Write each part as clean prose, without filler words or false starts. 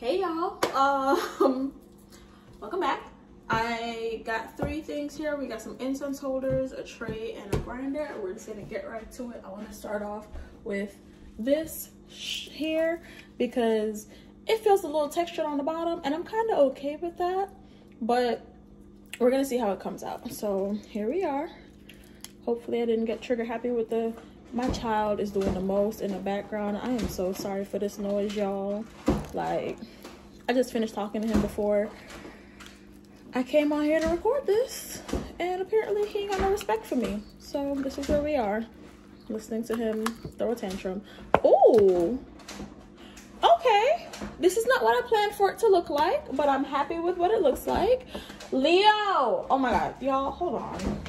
Hey y'all, welcome back. I got three things here. We got some incense holders, a tray, and a grinder. We're just gonna get right to it. I want to start off with this here because it feels a little textured on the bottom and I'm kind of okay with that, but we're gonna see how it comes out. So here we are. Hopefully I didn't get trigger happy with the my child is doing the most in the background. I am so sorry for this noise, y'all. Like, I just finished talking to him before I came on here to record this, and apparently he ain't got no respect for me. So this is where we are, listening to him throw a tantrum. Oh, okay. This is not what I planned for it to look like, but I'm happy with what it looks like. Leo! Oh my God, y'all, hold on.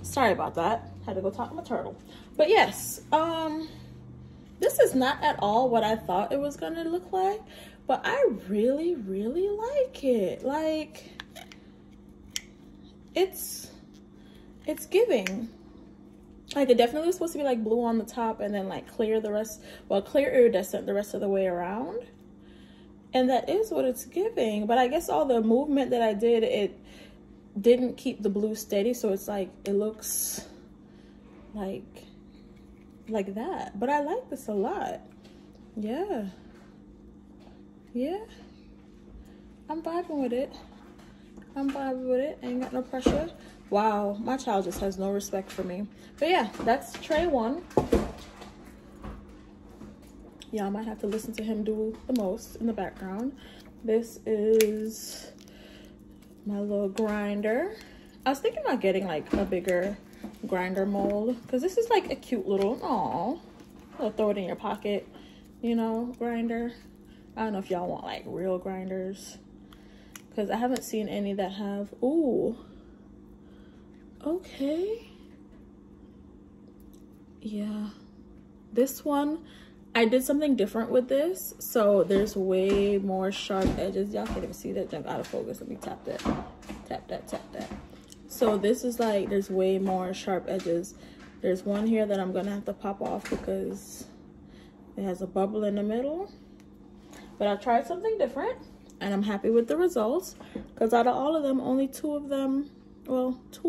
Sorry about that. Had to go talk to my turtle. But yes, this is not at all what I thought it was gonna look like, but I really, really like it. Like, it's giving. Like, it definitely was supposed to be like blue on the top and then like clear the rest, well, clear iridescent the rest of the way around. And that is what it's giving. But I guess all the movement that I did, it didn't keep the blue steady. So it's like, it looks like that. But I like this a lot. Yeah. Yeah. I'm vibing with it. I'm vibing with it. Ain't got no pressure. Wow. My child just has no respect for me. But yeah, that's tray one. Y'all might have to listen to him do the most in the background. This is my little grinder. I was thinking about getting like a bigger grinder mold because this is like a cute little, oh, little throw it in your pocket, you know, grinder. I don't know if y'all want like real grinders because I haven't seen any that have. Ooh, okay. Yeah, this one, I did something different with this, so there's way more sharp edges. Y'all can't even see that junk out of focus. Let me tap that. Tap that, tap that. So this is like, there's way more sharp edges. There's one here that I'm gonna have to pop off because it has a bubble in the middle. But I tried something different and I'm happy with the results because out of all of them, only two of them, well, 2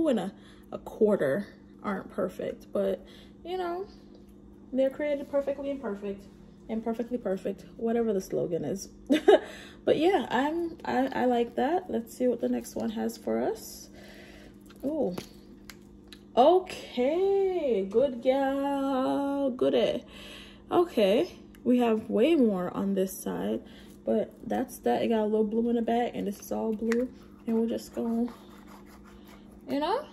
1/4 aren't perfect, but you know, they're created perfectly imperfect and perfectly perfect, whatever the slogan is. But yeah, I like that. Let's see what the next one has for us. Oh, okay, good gal, goody. Okay, we have way more on this side, but that's that. It got a little blue in the back and this is all blue, and we're just going, you know,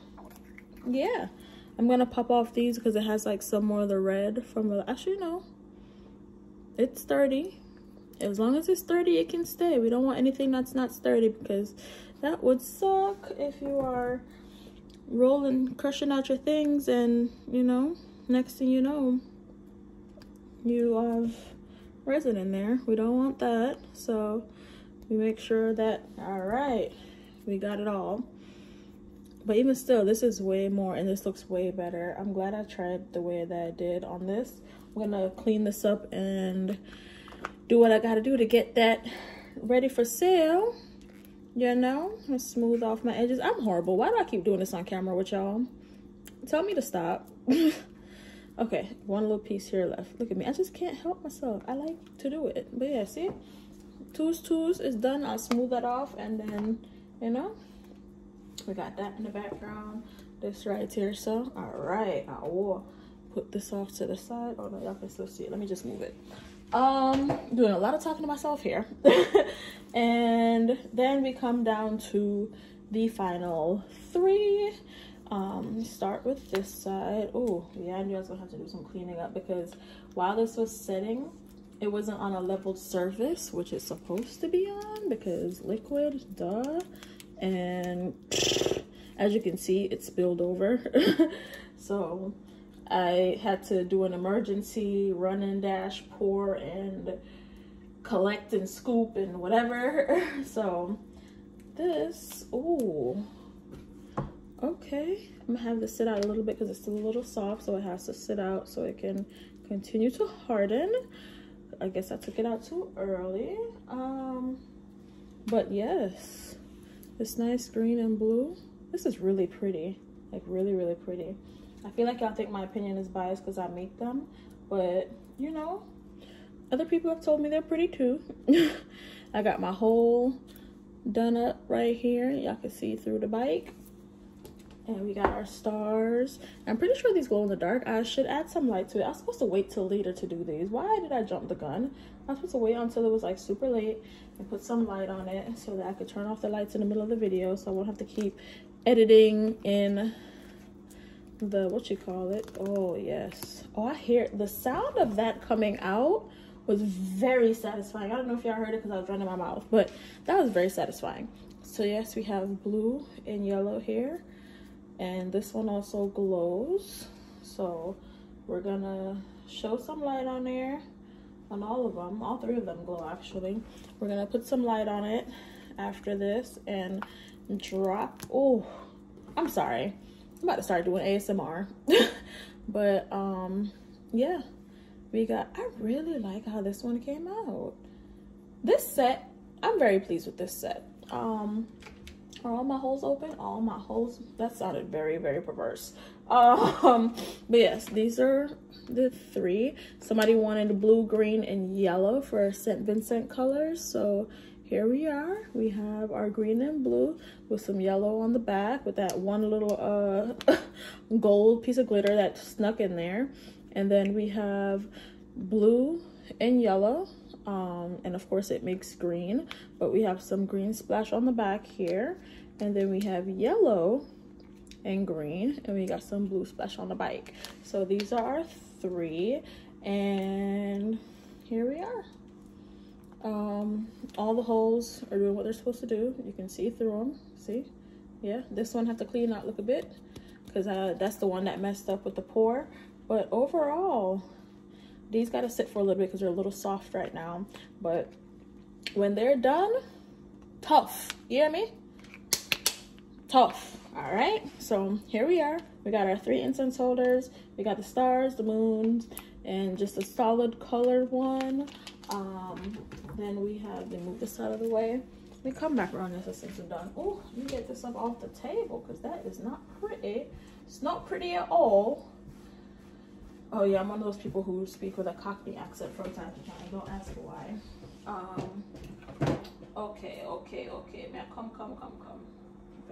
yeah. I'm gonna pop off these because it has like some more of the red from the, actually no, it's sturdy. As long as it's sturdy, it can stay. We don't want anything that's not sturdy because that would suck if you are rolling, crushing out your things and, you know, next thing you know, you have resin in there. We don't want that. So we make sure that, all right, we got it all. But even still, this is way more and this looks way better. I'm glad I tried the way that I did on this. I'm gonna clean this up and do what I gotta do to get that ready for sale. You know, I smooth off my edges. I'm horrible. Why do I keep doing this on camera with y'all? Tell me to stop. Okay, one little piece here left. Look at me. I just can't help myself. I like to do it. But yeah, see? Tools is done. I'll smooth that off and then, you know, we got that in the background, this right here. So all right, I will put this off to the side. Oh no, y'all can still see it. Let me just move it. Doing a lot of talking to myself here. And then we come down to the final three. Start with this side. Oh yeah, I knew I was gonna have to do some cleaning up because while this was setting, it wasn't on a leveled surface, which it's supposed to be on because liquid, duh. And as you can see, it spilled over. So I had to do an emergency run and dash, pour and collect and scoop and whatever. So this, oh, okay, I'm gonna have this sit out a little bit because it's still a little soft, so it has to sit out so it can continue to harden. I guess I took it out too early. But yes, it's nice green and blue. This is really pretty, like really, really pretty. I feel like y'all think my opinion is biased because I make them, but you know, other people have told me they're pretty too. I got my hole done up right here. Y'all can see through the bike. And we got our stars. I'm pretty sure these glow in the dark. I should add some light to it. I was supposed to wait till later to do these. Why did I jump the gun? I was supposed to wait until it was like super late and put some light on it so that I could turn off the lights in the middle of the video so I won't have to keep editing in the, what you call it? Oh, yes. Oh, I hear the sound of that coming out was very satisfying. I don't know if y'all heard it because I was running my mouth, but that was very satisfying. So yes, we have blue and yellow here. And this one also glows, so we're gonna show some light on there, on all of them. All three of them glow, actually. We're gonna put some light on it after this and drop. Oh, I'm sorry, I'm about to start doing ASMR. But yeah, we got, I really like how this one came out. This set, I'm very pleased with this set. Are all my holes open? All my holes. That sounded very, very perverse. But yes, these are the three. Somebody wanted blue, green, and yellow for St. Vincent colors. So here we are. We have our green and blue with some yellow on the back with that one little gold piece of glitter that snuck in there. And then we have blue and yellow. And of course it makes green, but we have some green splash on the back here, and then we have yellow and green, and we got some blue splash on the bike. So these are our three, and here we are. All the holes are doing what they're supposed to do. You can see through them, see? Yeah, this one I have to clean out, look a bit, because that's the one that messed up with the pour, but overall these gotta sit for a little bit because they're a little soft right now. But when they're done, tough. You hear me? Tough. All right. So here we are. We got our three incense holders. We got the stars, the moons, and just a solid colored one. Then we have, they move this out of the way. Let me come back around this as things are done. Oh, let me get this up off the table because that is not pretty. It's not pretty at all. Oh yeah, I'm one of those people who speak with a Cockney accent from time to time. Don't ask why. Okay. Now come.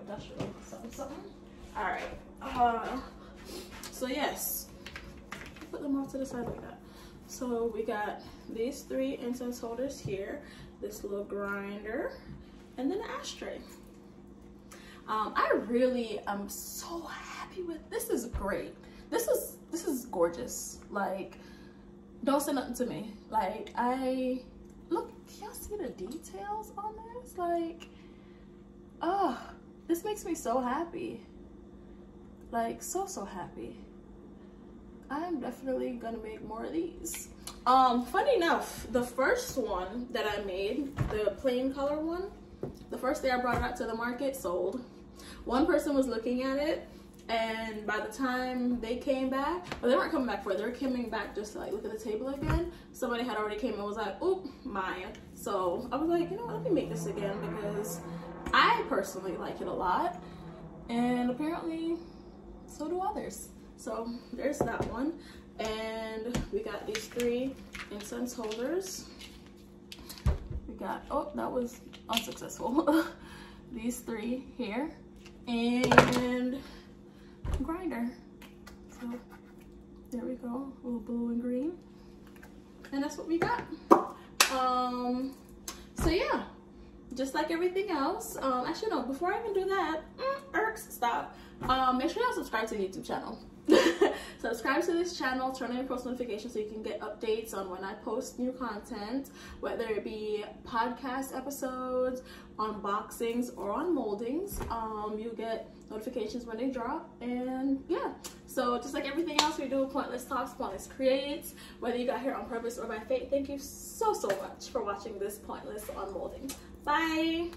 That should look something. All right. So yes, put them off to the side like that. So we got these three incense holders here, this little grinder, and then an ashtray. I really am so happy with this. Is great. This is gorgeous. Like, don't say nothing to me. Like, I look, y'all see the details on this? Like, oh, this makes me so happy. Like, so happy. I'm definitely gonna make more of these. Funny enough, the first one that I made, the plain color one, the first day I brought it out to the market, sold. One person was looking at it, and by the time they came back, well, they weren't coming back for it, they were coming back just to like look at the table again. Somebody had already came and was like, oop, mine. So I was like, you know what, let me make this again because I personally like it a lot, and apparently so do others. So there's that one. And we got these three incense holders. We got, oh, that was unsuccessful. These three here and grinder. So there we go, a little blue and green, and that's what we got. So yeah, just like everything else, actually no, before I even do that, stop. Make sure y'all subscribe to the YouTube channel. Subscribe to this channel, turn on your post notifications so you can get updates on when I post new content, whether it be podcast episodes, unboxings, or unmoldings. You get notifications when they drop. And yeah, so just like everything else we do, Pointlesss Talks, Pointlesss Creates, whether you got here on purpose or by fate, thank you so much for watching this Pointlesss Unmolding. Bye!